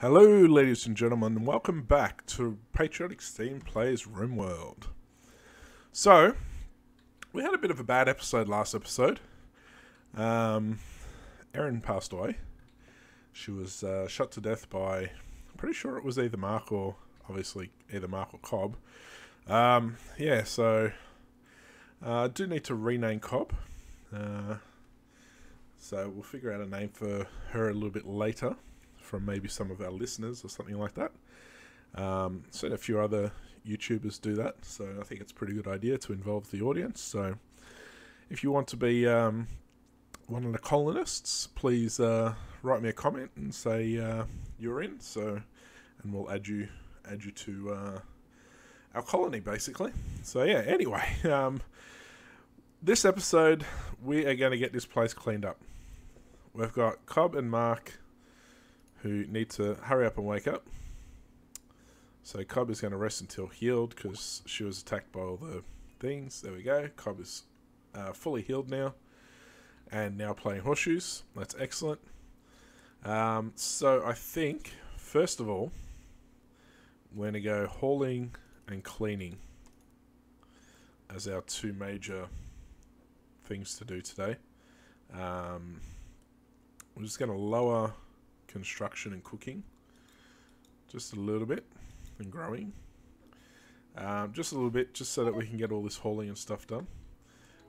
Hello ladies and gentlemen, and welcome back to Patriotic Steam Players RimWorld. So, we had a bit of a bad episode last episode. Erin passed away. She was shot to death by, I'm pretty sure it was either Mark or, obviously, either Mark or Cobb. Yeah, so, I do need to rename Cobb. So we'll figure out a name for her a little bit later, from maybe some of our listeners or something like that. I've seen a few other YouTubers do that, so I think it's a pretty good idea to involve the audience. So if you want to be one of the colonists, please write me a comment and say you're in, so, and we'll add you to our colony, basically. So yeah, anyway, this episode we are going to get this place cleaned up. We've got Cobb and Mark who need to hurry up and wake up. So Cobb is going to rest until healed, because she was attacked by all the things. There we go. Cobb is fully healed now, and now playing horseshoes. That's excellent. So I think, first of all, we're going to go hauling and cleaning as our two major things to do today. We're just going to lower construction and cooking just a little bit, and growing just a little bit, just so that we can get all this hauling and stuff done.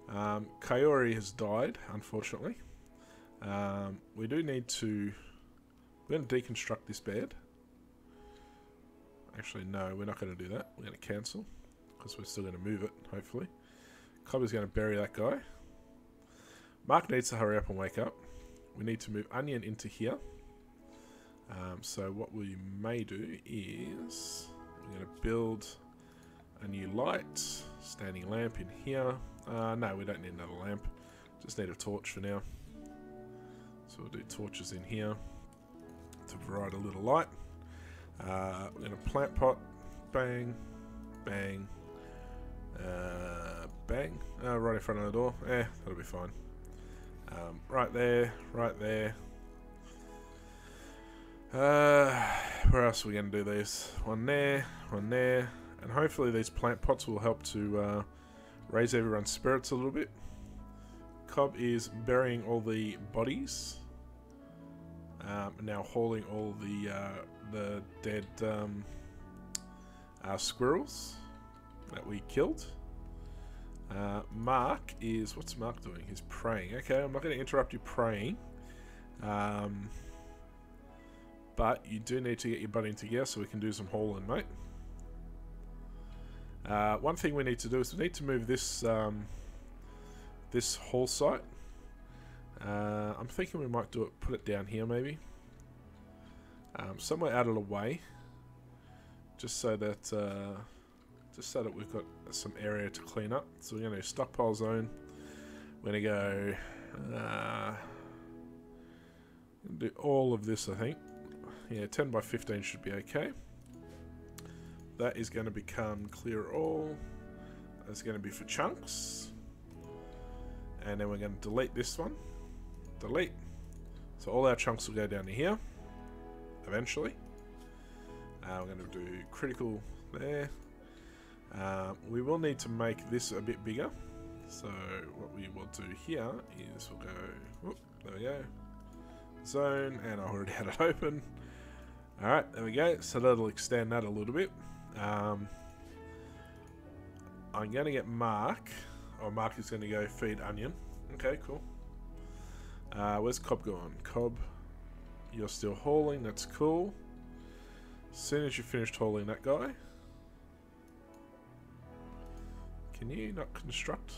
Kaori has died, unfortunately. We do need to, we're going to deconstruct this bed. Actually no, we're not going to do that, we're going to cancel, because we're still going to move it, hopefully. Cobb is going to bury that guy. Mark needs to hurry up and wake up. We need to move Onion into here. So what we may do is, we're going to build a new light, standing lamp in here. No, we don't need another lamp, just need a torch for now. So we'll do torches in here to provide a little light. We're going to plant pot, bang, bang, bang, right in front of the door, that'll be fine. Right there, right there. Where else are we going to do these? One there, and hopefully these plant pots will help to raise everyone's spirits a little bit. Cobb is burying all the bodies, now hauling all the dead squirrels that we killed. Mark is, what's Mark doing? He's praying. Okay, I'm not going to interrupt you praying. But you do need to get your butt into gear so we can do some hauling, mate. One thing we need to do is we need to move this this haul site. I'm thinking we might do it, put it down here maybe, somewhere out of the way, just so that we've got some area to clean up. So we're going to stockpile zone. We're going to go do all of this, I think. Yeah, 10 by 15 should be okay. That is going to become clear all. That's going to be for chunks. And then we're going to delete this one. Delete. So all our chunks will go down to here eventually. We're going to do critical there. We will need to make this a bit bigger. So what we will do here is we'll go, whoop, there we go. Zone, and I already had it open. Alright, there we go. So that'll extend that a little bit. I'm going to get Mark. Oh, Mark is going to go feed Onion. Okay, cool. Where's Cobb gone? Cobb, you're still hauling. That's cool. As soon as you finished hauling that guy. Can you not construct?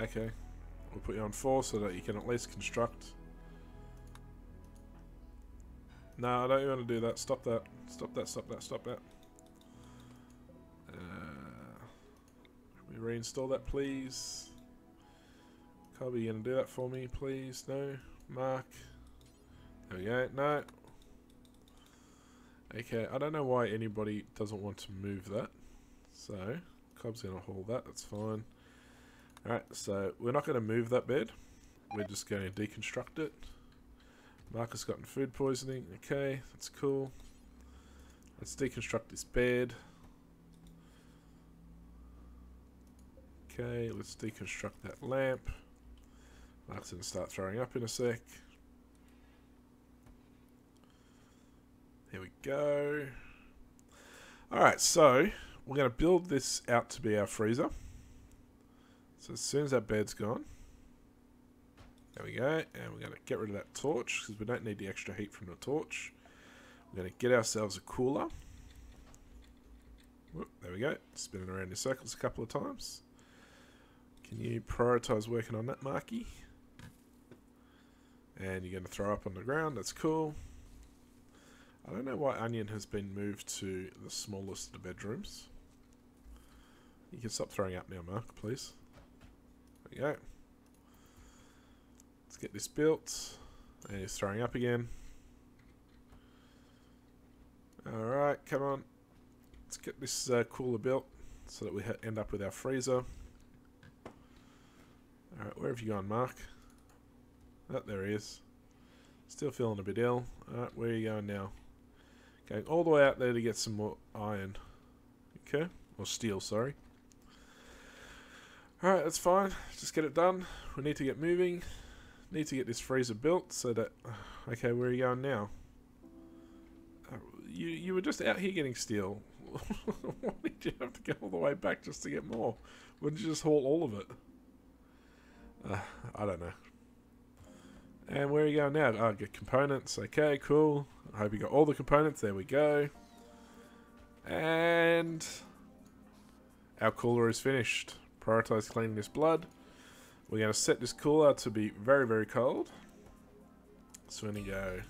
Okay. We'll put you on 4 so that you can at least construct. No, I don't want to do that. Stop that. Stop that, stop that, stop that. Can we reinstall that, please? Cobb, are you going to do that for me, please? No. Mark. There we go. No. Okay, I don't know why anybody doesn't want to move that. So, Cobb's going to haul that. That's fine. Alright, so we're not going to move that bed. We're just going to deconstruct it. Marcus gotten food poisoning. Okay, that's cool. Let's deconstruct this bed. Okay, let's deconstruct that lamp. Marcus going to start throwing up in a sec. Here we go. Alright, so we're going to build this out to be our freezer. So as soon as that bed's gone, there we go, and we're going to get rid of that torch because we don't need the extra heat from the torch. We're going to get ourselves a cooler. Whoop, there we go, spinning around in circles a couple of times. Can you prioritize working on that, Marky? And you're going to throw up on the ground, that's cool. I don't know why Onion has been moved to the smallest of the bedrooms. You can stop throwing up now, Mark, please. There you go. Let's get this built. And he's throwing up again. Alright, come on. Let's get this cooler built so that we end up with our freezer. Alright, where have you gone, Mark? Oh, there he is. Still feeling a bit ill. Alright, where are you going now? Going all the way out there to get some more iron. Okay. Or steel, sorry. Alright, that's fine. Just get it done. We need to get moving. Need to get this freezer built so that... Okay, where are you going now? You were just out here getting steel. Why did you have to go all the way back just to get more? Wouldn't you just haul all of it? I don't know. And where are you going now? Oh, get components. Okay, cool. I hope you got all the components. There we go. And our cooler is finished. Prioritize cleaning this blood. We're going to set this cooler to be very, very cold. So we're going to go...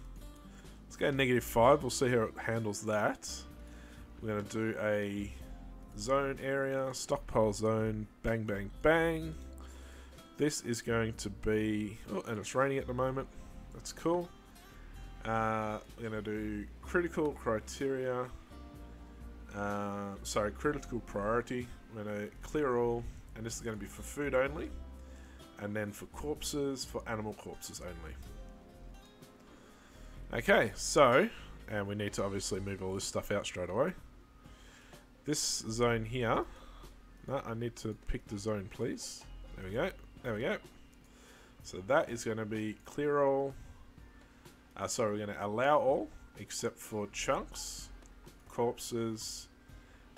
Let's go -5. We'll see how it handles that. We're going to do a zone area. Stockpile zone. Bang, bang, bang. This is going to be... Oh, and it's raining at the moment. That's cool. We're going to do critical criteria. Sorry, critical priority. We're going to clear all. And this is going to be for food only. And then for corpses, for animal corpses only. Okay, so... And we need to obviously move all this stuff out straight away. This zone here... No, I need to pick the zone, please. There we go. There we go. So that is going to be clear all. Sorry, we're going to allow all, except for chunks, corpses,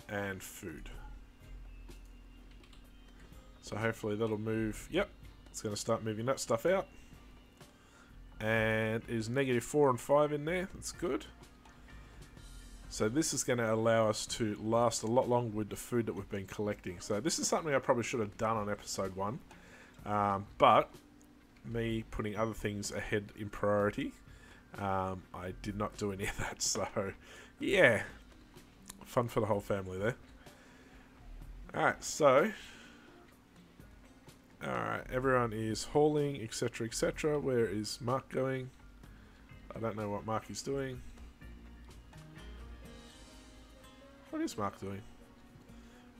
and food. So hopefully that'll move. Yep, it's going to start moving that stuff out. And is -4 and 5 in there. That's good. So this is going to allow us to last a lot longer with the food that we've been collecting. So this is something I probably should have done on episode 1. But me putting other things ahead in priority, I did not do any of that. So yeah, fun for the whole family there. Alright, so alright, everyone is hauling, etc, etc. Where is Mark going? I don't know what Mark is doing. What is Mark doing?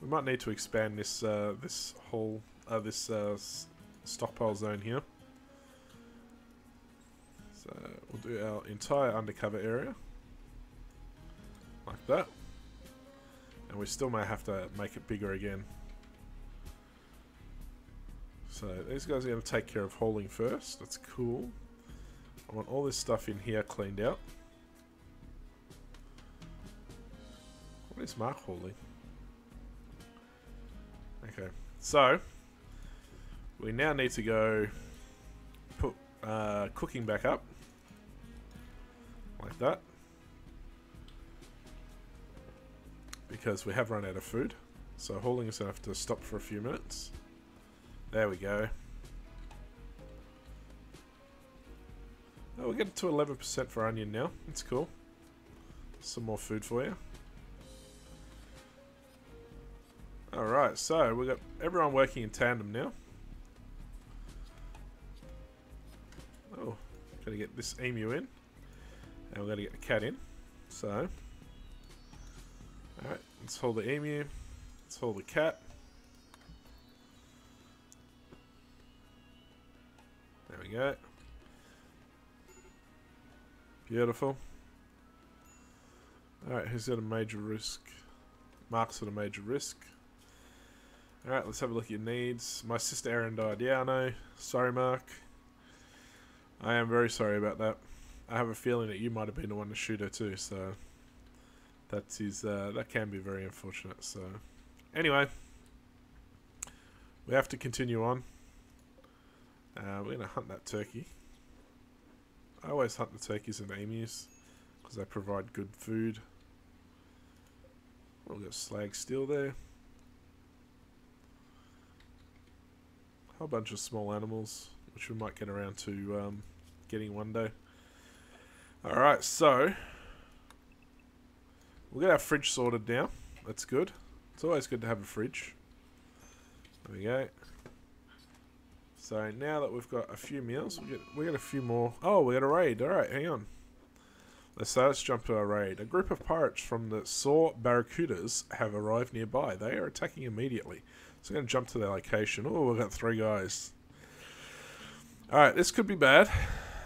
We might need to expand this this stockpile zone here. So we'll do our entire undercover area like that, and we still may have to make it bigger again. So these guys are going to take care of hauling first. That's cool. I want all this stuff in here cleaned out. What is Mark hauling? Okay, so we now need to go put cooking back up like that, because we have run out of food. So hauling is going to have to stop for a few minutes. There we go. Oh, we're getting to 11% for onion now. That's cool. Some more food for you. Alright, so we've got everyone working in tandem now. Oh, gotta get this emu in. And we're gonna get the cat in. So, alright, let's haul the emu. Let's haul the cat. There we go. Beautiful. Alright, who's at a major risk? Mark's at a major risk. Alright, let's have a look at your needs. My sister Erin died. Yeah, I know. Sorry, Mark. I am very sorry about that. I have a feeling that you might have been the one to shoot her too, so... that is, that can be very unfortunate, so... anyway. We have to continue on. We're going to hunt that turkey. I always hunt the turkeys and emus, because they provide good food. Oh, we've got slag steel there. A whole bunch of small animals, which we might get around to getting one day. Alright, so... we'll get our fridge sorted now. That's good. It's always good to have a fridge. There we go. So now that we've got a few meals, we get a few more. Oh, we got a raid. Alright, hang on. Let's jump to our raid. A group of pirates from the Saw Barracudas have arrived nearby. They are attacking immediately. So we're going to jump to their location. Oh, we've got three guys. Alright, this could be bad.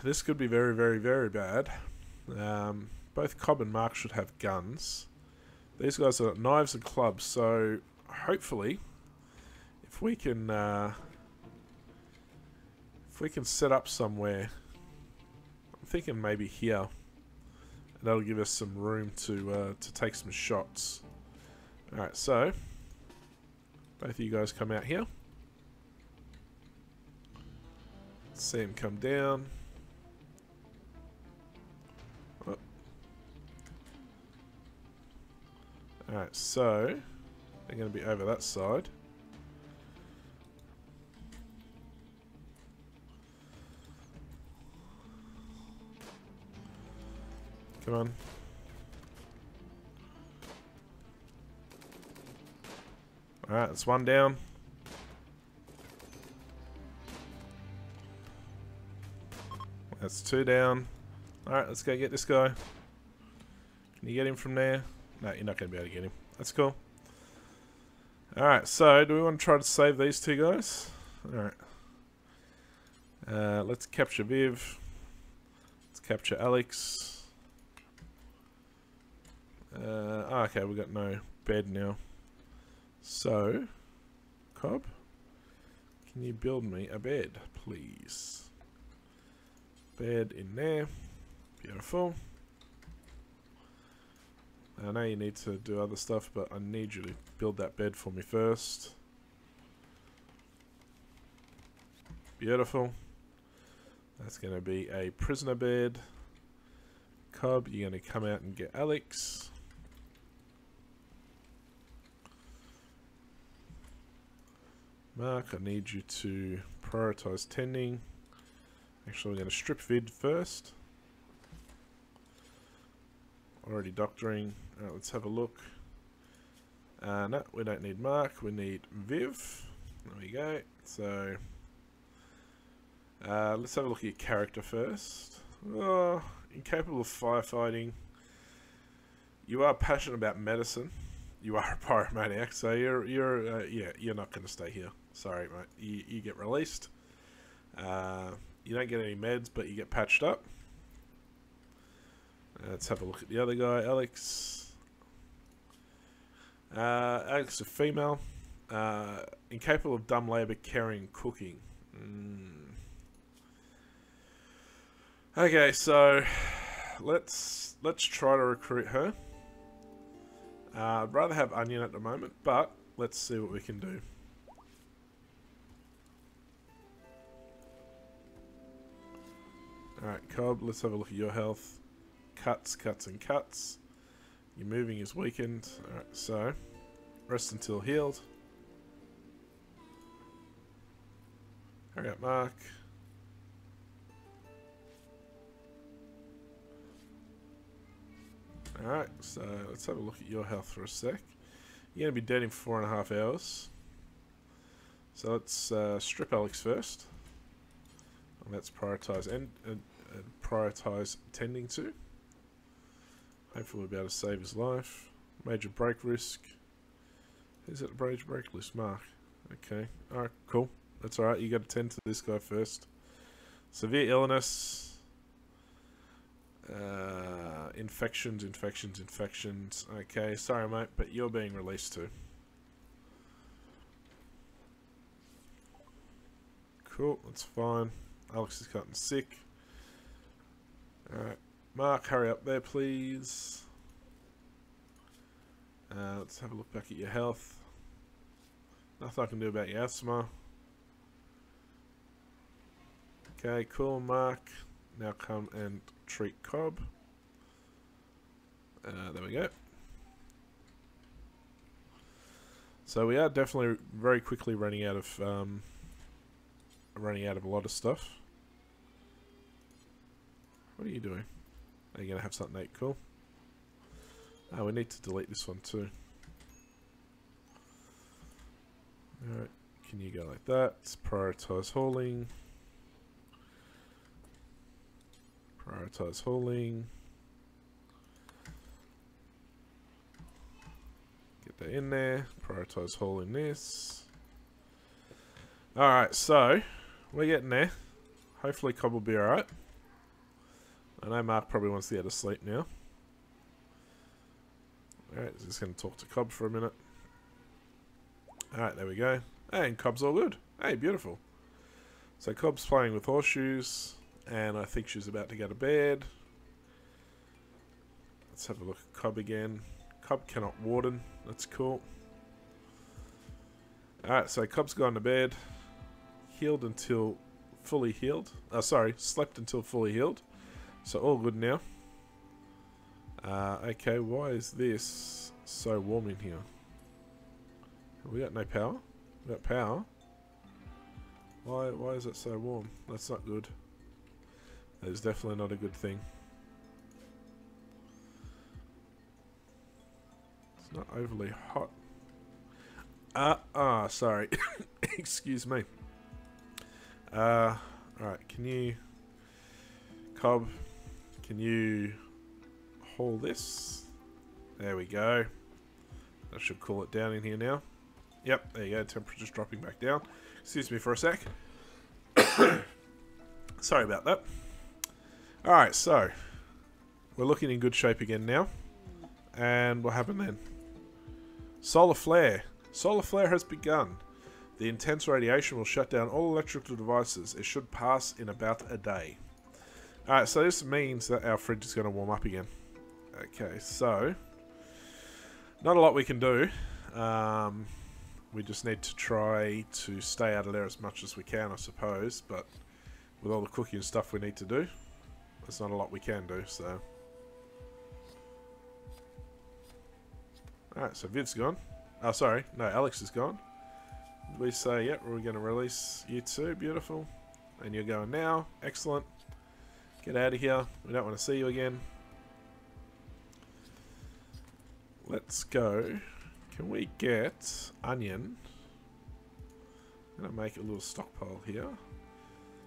This could be very, very, very bad. Both Cobb and Mark should have guns. These guys have got knives and clubs, so hopefully... if we can, set up somewhere, I'm thinking maybe here, and that'll give us some room to take some shots. All right, so both of you guys come out here. Let's see him come down. Oh. All right, so they're going to be over that side. Come on. Alright, that's one down. That's two down. Alright, let's go get this guy. Can you get him from there? No, you're not going to be able to get him. That's cool. Alright, so do we want to try to save these two guys? Alright. Let's capture Viv. Let's capture Alex. Okay, we got no bed now. So, Cobb, can you build me a bed, please? Bed in there. Beautiful. I know you need to do other stuff, but I need you to build that bed for me first. Beautiful. That's going to be a prisoner bed. Cobb, you're going to come out and get Alex. Mark, I need you to prioritize tending. Actually, we're going to strip vid first. Already doctoring. Alright, let's have a look. No, we don't need Mark. We need Viv. There we go. So, let's have a look at your character first. Oh, incapable of firefighting. You are passionate about medicine. You are a pyromaniac, so you're not going to stay here. Sorry, mate. You get released. You don't get any meds, but you get patched up. Let's have a look at the other guy, Alex. Alex, a female. Incapable of dumb labor, caring, cooking. Okay, so let's try to recruit her. I'd rather have Onion at the moment, but let's see what we can do. Alright, Cobb, let's have a look at your health. Cuts, cuts, and cuts. Your moving is weakened. Alright, so rest until healed. Hurry up, Mark. Alright, so let's have a look at your health for a sec. You're going to be dead in 4.5 hours. So let's strip Alex first. And let's prioritise tending to. Hopefully we'll be able to save his life. Major break risk. Who's at the major break risk? Mark. Okay, alright, cool. That's alright, you got to tend to this guy first. Severe illness. Infections. Okay, sorry mate, but you're being released too. Cool, that's fine. Alex is gotten sick. Alright, Mark, hurry up there please. Let's have a look back at your health. Nothing I can do about your asthma. Okay, cool, Mark. Now come and treat Cobb. There we go. So we are definitely very quickly running out of a lot of stuff. What are you doing? Are you gonna have something, Nate? Cool. We need to delete this one too. Alright, can you go like that? Prioritize hauling. Prioritize hauling. Get that in there. Prioritize hauling this. Alright, so we're getting there. Hopefully Cobb will be alright. I know Mark probably wants to go to sleep now. Alright, just going to talk to Cobb for a minute. Alright, there we go. And Cobb's all good. Hey, beautiful. So Cobb's playing with horseshoes. And I think she's about to go to bed. Let's have a look at Cobb again. Cobb cannot warden. That's cool. Alright, so Cobb's gone to bed. Healed until fully healed. Sorry, slept until fully healed. So all good now. Okay, why is this so warm in here? We got no power. We got power. Why is it so warm? That's not good. That is definitely not a good thing. It's not overly hot. Sorry. Excuse me. Alright, can you... Cobb, can you haul this? There we go. That should cool it down in here now. Yep, there you go. Temperature's dropping back down. Excuse me for a sec. Sorry about that. Alright, so we're looking in good shape again now. And what happened then? Solar flare. Solar flare has begun. The intense radiation will shut down all electrical devices. It should pass in about a day. Alright, so this means that our fridge is going to warm up again. Okay, so not a lot we can do. We just need to try to stay out of there as much as we can, I suppose. But with all the cooking and stuff we need to do, there's not a lot we can do, so. Alright, so Viv's gone. Oh, sorry. No, Alex is gone. We say, yep, we're going to release you two. Beautiful. And you're going now. Excellent. Get out of here. We don't want to see you again. Let's go. Can we get onion? I'm going to make a little stockpile here.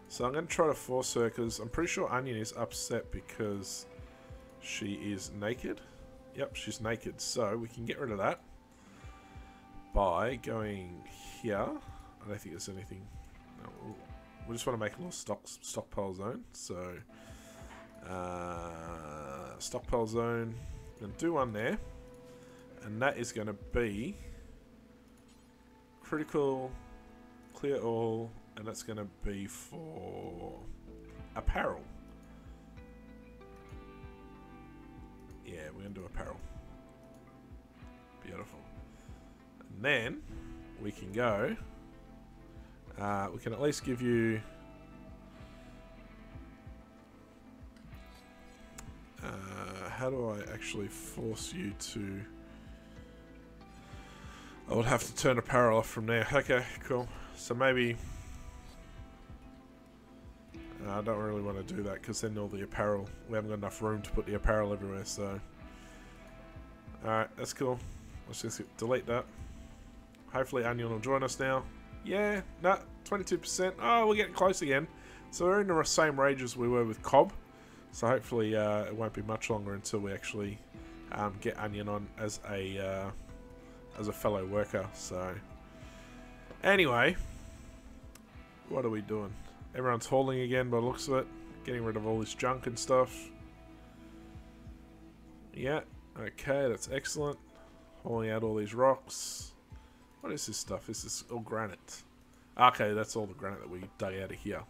So I'm going to try to force her because I'm pretty sure Onion is upset because she is naked. Yep, she's naked. So we can get rid of that by going here. I don't think there's anything. No, we just want to make a little stockpile zone. So stockpile zone. And do one there. And that is going to be critical, clear all. And that's going to be for apparel. Yeah, we're going to do apparel. Beautiful. And then we can go. We can at least give you... how do I actually force you to... I would have to turn apparel off from there. Okay, cool. So maybe... I don't really want to do that because then all the apparel, we haven't got enough room to put the apparel everywhere, so. Alright, that's cool. Let's just delete that. Hopefully Onion will join us now. Yeah, no, 22%. Oh, we're getting close again. So we're in the same range as we were with Cobb. So hopefully it won't be much longer until we actually get Onion on as a fellow worker, so. Anyway, what are we doing? Everyone's hauling again by the looks of it. Getting rid of all this junk and stuff. Yeah, okay, that's excellent. Hauling out all these rocks. What is this stuff? This is all granite. Okay, that's all the granite that we dug out of here.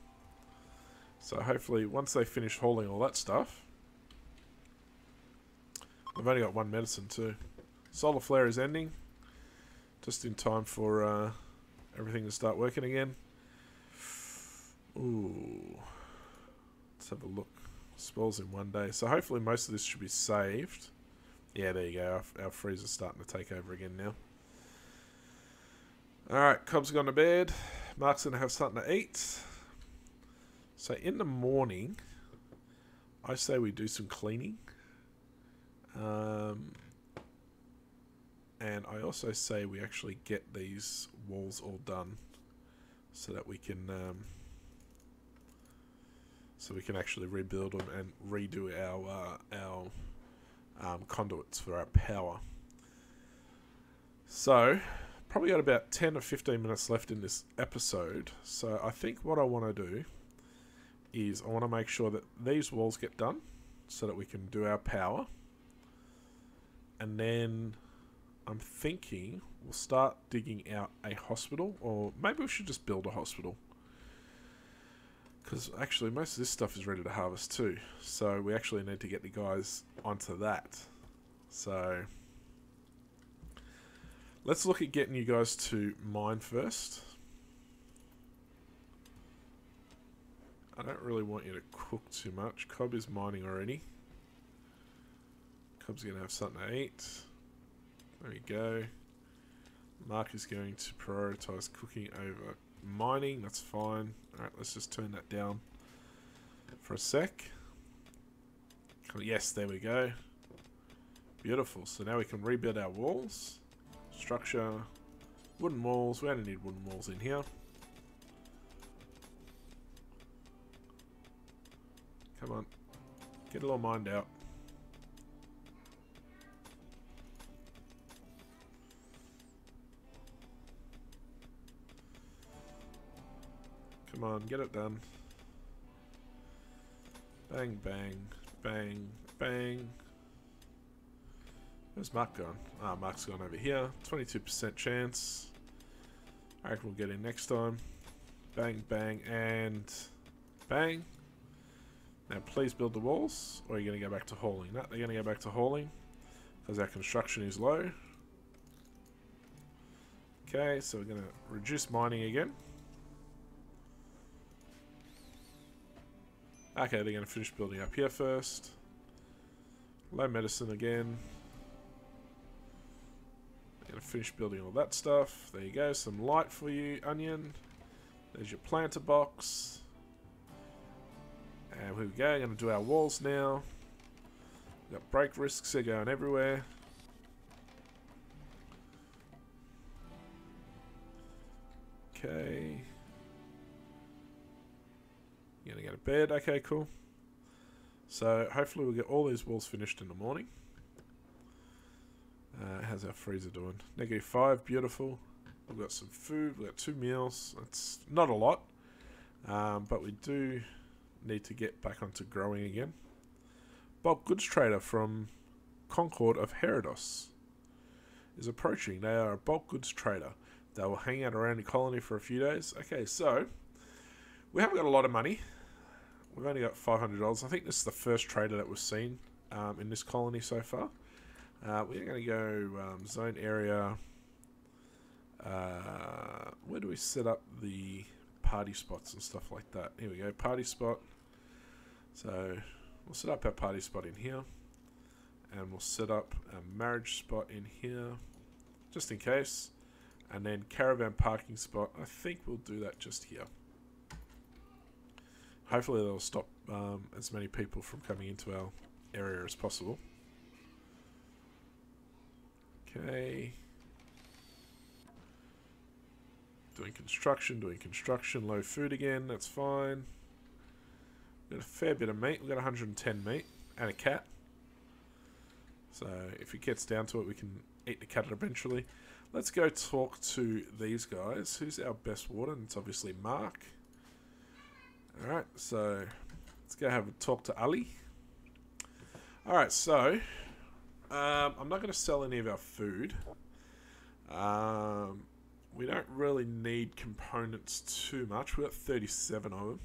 So hopefully once they finish hauling all that stuff... I've only got one medicine too. Solar flare is ending. Just in time for everything to start working again. Ooh. Let's have a look. Spells in one day. So hopefully most of this should be saved. Yeah, there you go. Our freezer's starting to take over again now. Alright, Cob's gone to bed. Mark's going to have something to eat. So in the morning, I say we do some cleaning. And I also say we actually get these walls all done so that we can actually rebuild them and redo our conduits for our power. So probably got about 10 or 15 minutes left in this episode, so I think what I want to do is I want to make sure that these walls get done so that we can do our power. And then I'm thinking we'll start digging out a hospital, or maybe we should just build a hospital. Because actually most of this stuff is ready to harvest too. So we actually need to get the guys onto that. So let's look at getting you guys to mine first. I don't really want you to cook too much. Cobb is mining already. Cobb's going to have something to eat. There we go. Mark is going to prioritise cooking over mining. That's fine. Alright, let's just turn that down for a sec. Oh, yes, there we go. Beautiful. So now we can rebuild our walls. Structure. Wooden walls. We only need wooden walls in here. Come on. Get a little mined out. Come on, get it done. Bang, bang, bang, bang. Where's Mark gone? Ah, Mark's gone over here. 22% chance. I reckon we'll get in next time. Bang, bang, and bang. Now please build the walls, or are you going to go back to hauling? No, they're going to go back to hauling, because our construction is low. Okay, so we're going to reduce mining again. Okay, they're going to finish building up here first. Low medicine again. They're going to finish building all that stuff. There you go, some light for you, onion. There's your planter box. And here we go, going to do our walls now. We've got break risks, they're going everywhere. Okay. You're gonna go to bed. Okay, cool. So hopefully we'll get all these walls finished in the morning. How's our freezer doing? -5, beautiful. We've got some food. We've got 2 meals. That's not a lot, but we do need to get back onto growing again. Bulk goods trader from Concord of Herodotus is approaching. They are a bulk goods trader. They will hang out around the colony for a few days. Okay, so we haven't got a lot of money. We've only got $500. I think this is the first trader that we've seen in this colony so far. We're going to go zone area. Where do we set up the party spots and stuff like that? Here we go, party spot. So we'll set up our party spot in here. And we'll set up a marriage spot in here, just in case. And then caravan parking spot. I think we'll do that just here. Hopefully they'll stop as many people from coming into our area as possible. Okay. Doing construction, low food again, that's fine. We've got a fair bit of meat, we've got 110 meat, and a cat. So if it gets down to it, we can eat the cat eventually. Let's go talk to these guys. Who's our best warden? It's obviously Mark. Alright, so let's go have a talk to Ali. Alright, so I'm not going to sell any of our food. We don't really need components too much. We've got 37 of them.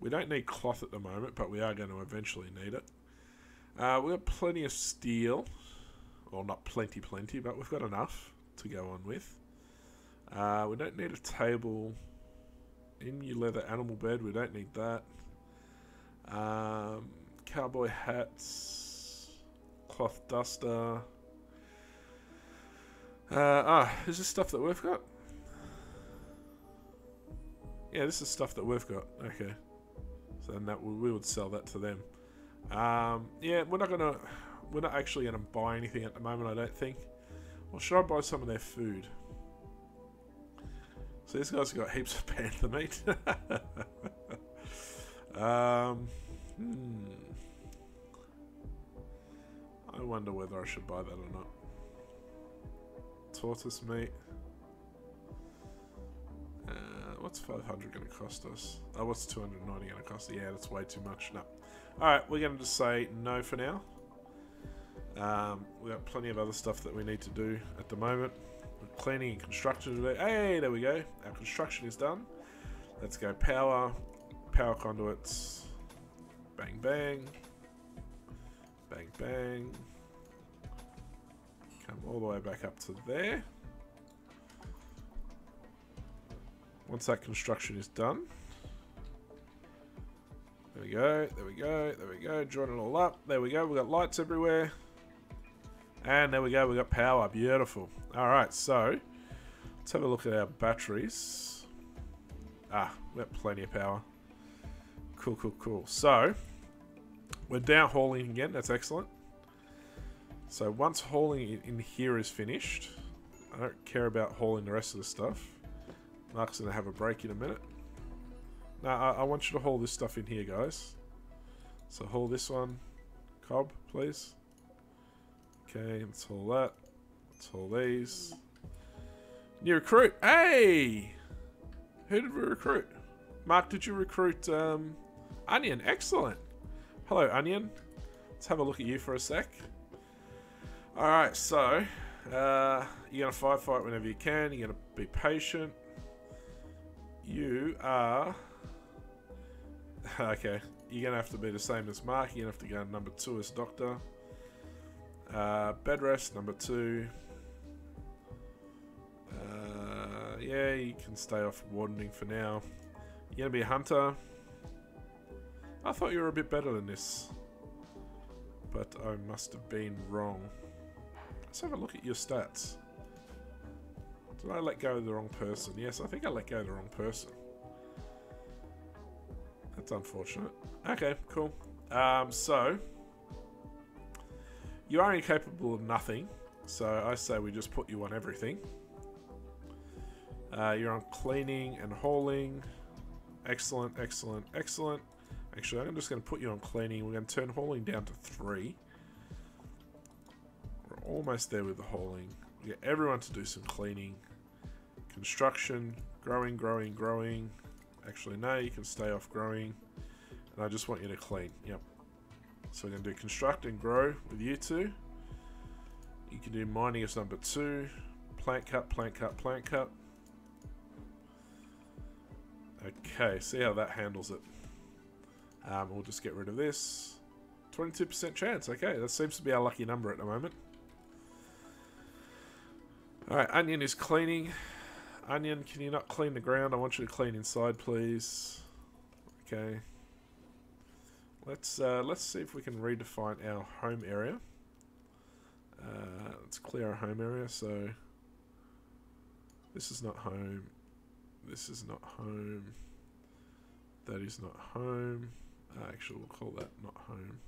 We don't need cloth at the moment, but we are going to eventually need it. We've got plenty of steel. Well, not plenty, but we've got enough to go on with. We don't need a table. Emu leather animal bed, we don't need that. Cowboy hats. Cloth duster. Is this stuff that we've got? Yeah, this is stuff that we've got. Okay. So then that we would sell that to them. Yeah, we're not actually gonna buy anything at the moment, I don't think. Or should I buy some of their food? So these guys have got heaps of panther meat. I wonder whether I should buy that or not. Tortoise meat. What's 500 going to cost us? Oh, what's 290 going to cost? Yeah, that's way too much. No. Alright, we're going to just say no for now. We've got plenty of other stuff that we need to do at the moment. We're cleaning and construction today. Hey, there we go. Our construction is done. Let's go power. Power conduits. Bang, bang. Bang, bang. Come all the way back up to there. Once that construction is done. There we go, there we go, there we go. Join it all up. There we go, we've got lights everywhere. And there we go, we've got power. Beautiful. Alright, so let's have a look at our batteries. We've got plenty of power. Cool, cool, cool. So, we're down hauling again, that's excellent. So once hauling in here is finished, I don't care about hauling the rest of the stuff. Mark's going to have a break in a minute. Now, I want you to haul this stuff in here, guys. So haul this one. Cob, please. Okay, let's haul that. Let's haul these. New recruit. Hey! Who did we recruit? Mark, did you recruit Onion? Excellent. Hello, Onion. Let's have a look at you for a sec. Alright, so you're going to firefight whenever you can. You're going to be patient. You are... Okay, you're going to have to be the same as Mark. You're going to have to go number 2 as Doctor. Bed rest, number 2. Yeah, you can stay off wardening for now. You're going to be a Hunter. I thought you were a bit better than this. But I must have been wrong. Let's have a look at your stats. Did I let go of the wrong person? Yes, I think I let go of the wrong person. That's unfortunate. Okay, cool. So, you are incapable of nothing. So, I say we just put you on everything. You're on cleaning and hauling. Excellent, excellent, excellent. Actually, I'm just going to put you on cleaning. We're going to turn hauling down to 3. We're almost there with the hauling. We get everyone to do some cleaning. Construction. Growing, growing, growing. Actually, no, you can stay off growing. And I just want you to clean. Yep. So we're going to do construct and grow with you two. You can do mining as number 2. Plant cut, plant cut, plant cut. Okay, see how that handles it. We'll just get rid of this. 22% chance. Okay, that seems to be our lucky number at the moment. Alright, Onion is cleaning. Onion, can you not clean the ground? I want you to clean inside, please. Okay. Let's see if we can redefine our home area. Let's clear our home area. So, this is not home. This is not home. That is not home. Actually, we'll call that not home.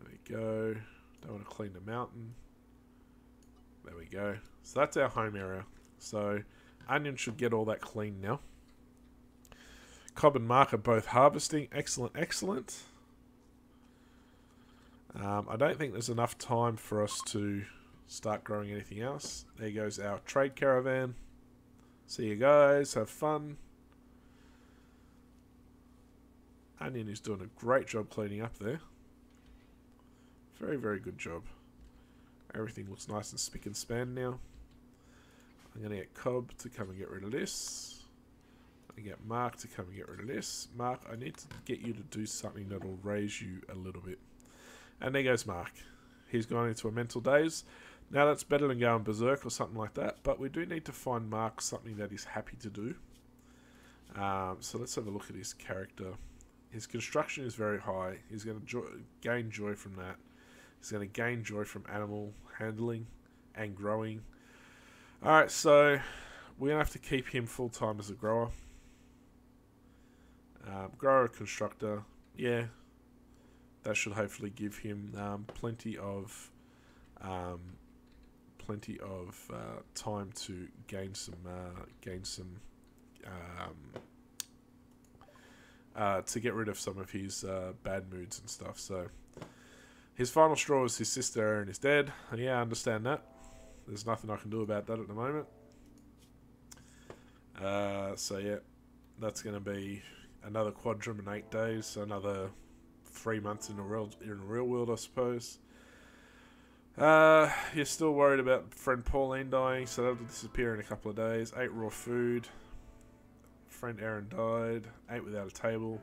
There we go. Don't want to clean the mountain. There we go. So that's our home area. So Onion should get all that clean now. Cobb and Mark are both harvesting. Excellent, excellent. I don't think there's enough time for us to start growing anything else. There goes our trade caravan. See you guys. Have fun. Onion is doing a great job cleaning up there. Very, very good job. Everything looks nice and spick and span now. I'm going to get Cobb to come and get rid of this. I'm going to get Mark to come and get rid of this. Mark, I need to get you to do something that will raise you a little bit. And there goes Mark. He's gone into a mental daze. Now that's better than going berserk or something like that. But we do need to find Mark something that he's happy to do. So let's have a look at his character. His construction is very high. He's going to gain joy from that. He's going to gain joy from animal handling and growing. Alright, so we're going to have to keep him full-time as a grower. Grower, constructor. Yeah, that should hopefully give him plenty of time to to get rid of some of his bad moods and stuff. So his final straw is his sister Erin is dead. And yeah, I understand that. There's nothing I can do about that at the moment. So yeah, that's going to be another quadrum in 8 days. So another 3 months in the real world, I suppose. You're still worried about friend Pauline dying, so that'll disappear in a couple of days. 8 raw food. Friend Erin died. 8 without a table.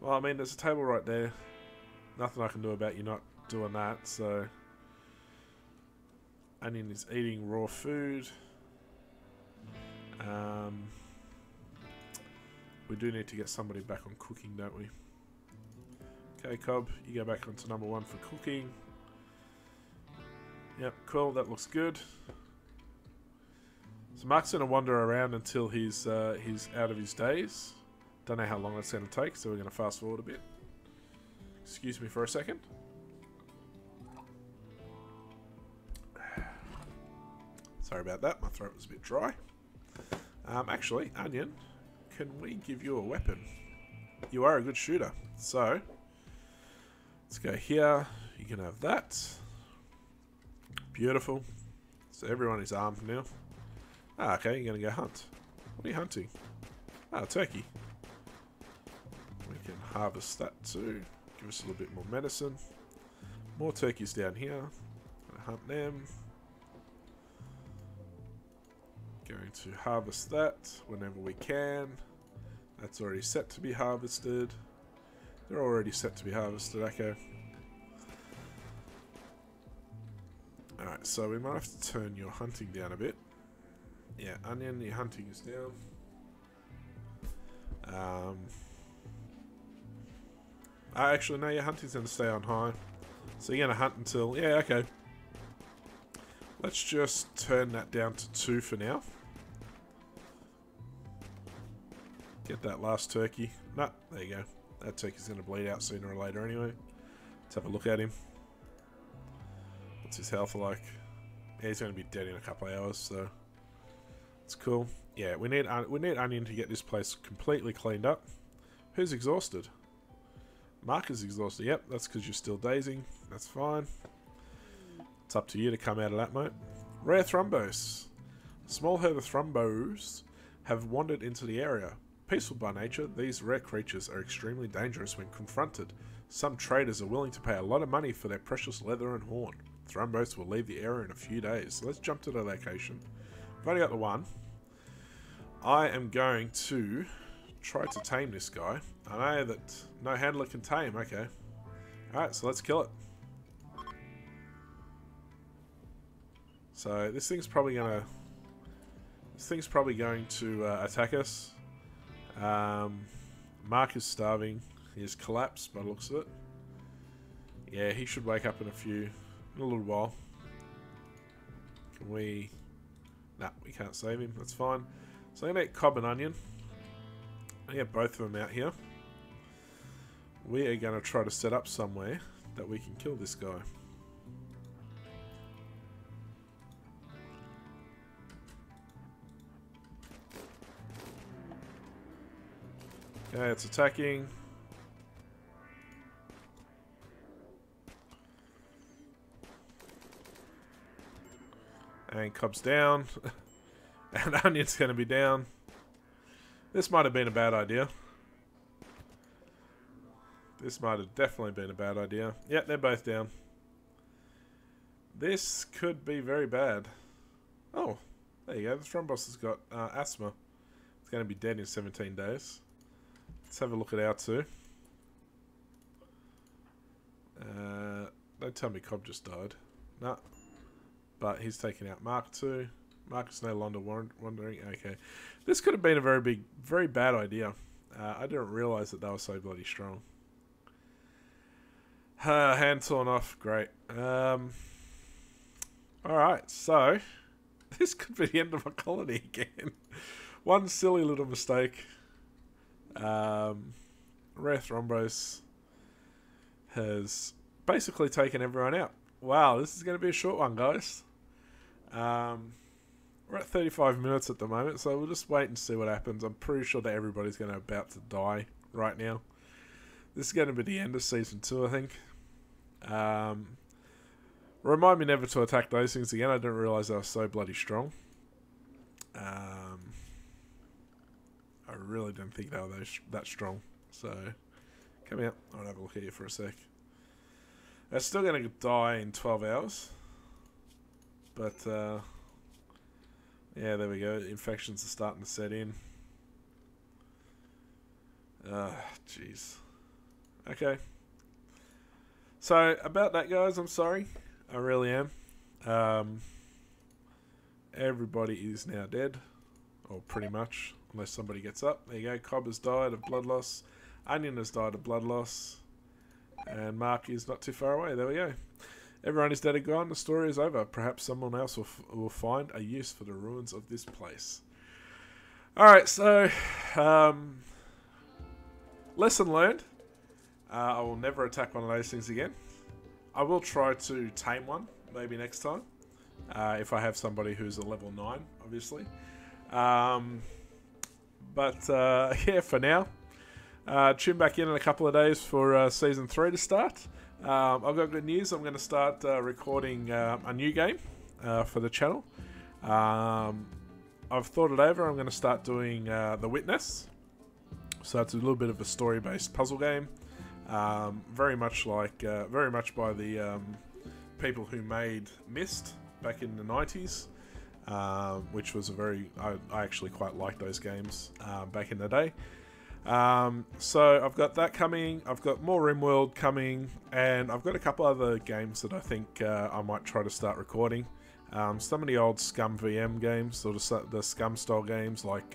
Well, I mean, there's a table right there. Nothing I can do about you not doing that, so... Onion is eating raw food. We do need to get somebody back on cooking, don't we? Okay, Cobb, you go back onto number 1 for cooking. Yep, cool, that looks good. So Mark's going to wander around until he's out of his days. Don't know how long that's going to take, so we're going to fast forward a bit. Excuse me for a second. Sorry about that, my throat was a bit dry. Actually, Onion, can we give you a weapon? You are a good shooter, so let's go here. You can have that. Beautiful. So everyone is armed now. Ah, okay, you're gonna go hunt. What are you hunting? Ah, turkey. We can harvest that too. Give us a little bit more medicine. More turkeys down here. Gonna hunt them. Going to harvest that whenever we can. That's already set to be harvested. They're already set to be harvested, okay. Alright, so we might have to turn your hunting down a bit. Yeah, Onion, your hunting is down. Actually, no, your hunting's going to stay on high. So you're going to hunt until... Yeah, okay. Let's just turn that down to 2 for now. Get that last turkey. No, there you go. That turkey's going to bleed out sooner or later anyway. Let's have a look at him. What's his health like? Yeah, he's going to be dead in a couple of hours, so it's cool. Yeah, we need Onion to get this place completely cleaned up. Who's exhausted? Mark is exhausted. Yep, that's because you're still dazing. That's fine. It's up to you to come out of that, mate. Rare thrombos. Small herd of thrombos have wandered into the area. Peaceful by nature, these rare creatures are extremely dangerous when confronted. Some traders are willing to pay a lot of money for their precious leather and horn. Thrombos will leave the area in a few days. So let's jump to the location. I've only got the one. I am going to try to tame this guy. I know that no handler can tame, okay. Alright, so let's kill it. So this thing's probably gonna... This thing's probably going to attack us. Mark is starving. He has collapsed by the looks of it. Yeah, he should wake up in a little while. Can we... Nah, we can't save him. That's fine. So I'm going to get Cobb and Onion. I'm going to get both of them out here. We are going to try to set up somewhere that we can kill this guy. Okay, it's attacking. And Cobb's down. And Onion's going to be down. This might have been a bad idea. This might have definitely been a bad idea. Yep, they're both down. This could be very bad. Oh, there you go. The Thrombus has got asthma. It's going to be dead in 17 days. Let's have a look at our two. Don't tell me Cobb just died. Nah. But he's taken out Mark 2. Mark is no longer wandering. Okay. This could have been a very bad idea. I didn't realise that they were so bloody strong. Hand torn off. Great. Alright, so this could be the end of my colony again. One silly little mistake. Rare Thrombos has basically taken everyone out. Wow, this is going to be a short one, guys. We're at 35 minutes at the moment, so we'll just wait and see what happens. I'm pretty sure that everybody's going to about to die right now. This is going to be the end of Season 2, I think. Remind me never to attack those things again. I didn't realise they were so bloody strong. I really didn't think they were that strong. So, come out. I'll have a look at you for a sec. They're still going to die in 12 hours. But, yeah, there we go. Infections are starting to set in. Jeez. Okay. So, about that, guys, I'm sorry. I really am. Everybody is now dead, or pretty much, unless somebody gets up. There you go. Cobb has died of blood loss. Onion has died of blood loss, and Mark is not too far away. There we go. Everyone is dead and gone. The story is over. Perhaps someone else will find a use for the ruins of this place. All right. So, lesson learned. I will never attack one of those things again. I will try to tame one, maybe next time. If I have somebody who's a level 9, obviously. Yeah, for now. Tune back in a couple of days for Season 3 to start. I've got good news. I'm going to start recording a new game for the channel. I've thought it over. I'm going to start doing The Witness. So it's a little bit of a story-based puzzle game. Very much by the people who made Myst back in the 90s, which was a I actually quite liked those games back in the day. So I've got that coming, I've got more RimWorld coming, and I've got a couple other games that I think I might try to start recording. Some of the old Scum VM games, sort of the Scum style games like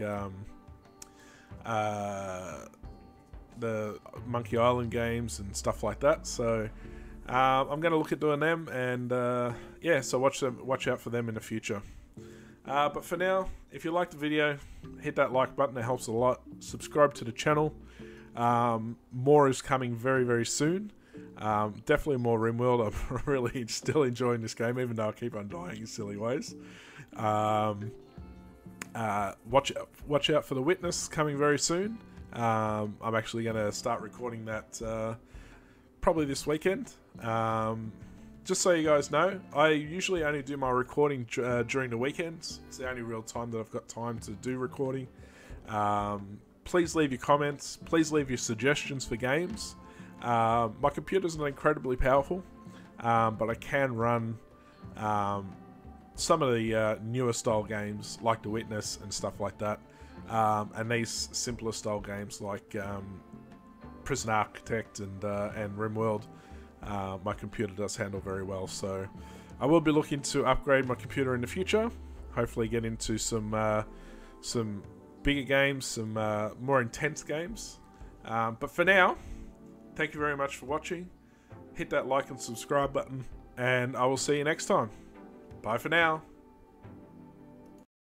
the Monkey Island games and stuff like that. So I'm going to look at doing them, and yeah, so watch out for them in the future. But for now, if you liked the video, hit that like button, it helps a lot. Subscribe to the channel. More is coming very soon. Definitely more RimWorld. I'm really still enjoying this game, even though I keep on dying in silly ways. Watch out for The Witness, coming very soon. I'm actually going to start recording that probably this weekend. Just so you guys know, I usually only do my recording during the weekends. It's the only real time that I've got time to do recording. Please leave your comments. Please leave your suggestions for games. My computer's not incredibly powerful, but I can run some of the newer style games like The Witness and stuff like that. And these simpler style games like Prison Architect and RimWorld, my computer does handle very well. So I will be looking to upgrade my computer in the future. Hopefully, get into some bigger games, some more intense games. But for now, thank you very much for watching. Hit that like and subscribe button, and I will see you next time. Bye for now.